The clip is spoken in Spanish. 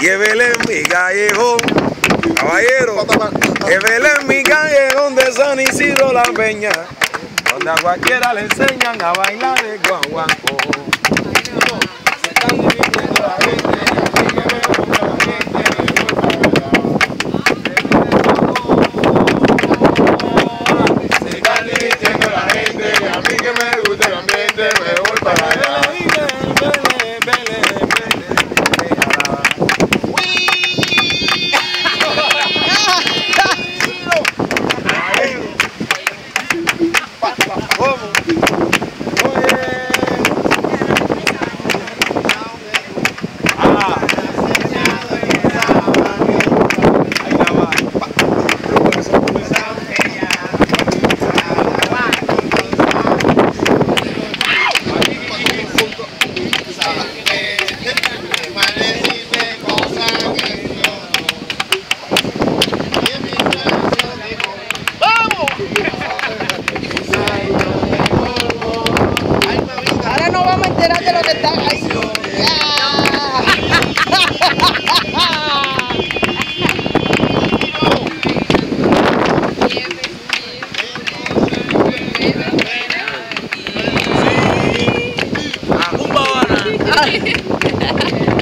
llévele en mi callejón, caballero, llévele en mi callejón de San Isidro La Peña, donde a cualquiera le enseñan a bailar el guaguancó. Se están divirtiendo la gente, aquí que vemos la gente. ¡Ja, ja, ja!